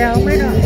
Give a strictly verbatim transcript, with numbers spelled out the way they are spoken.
जाओ मैडम।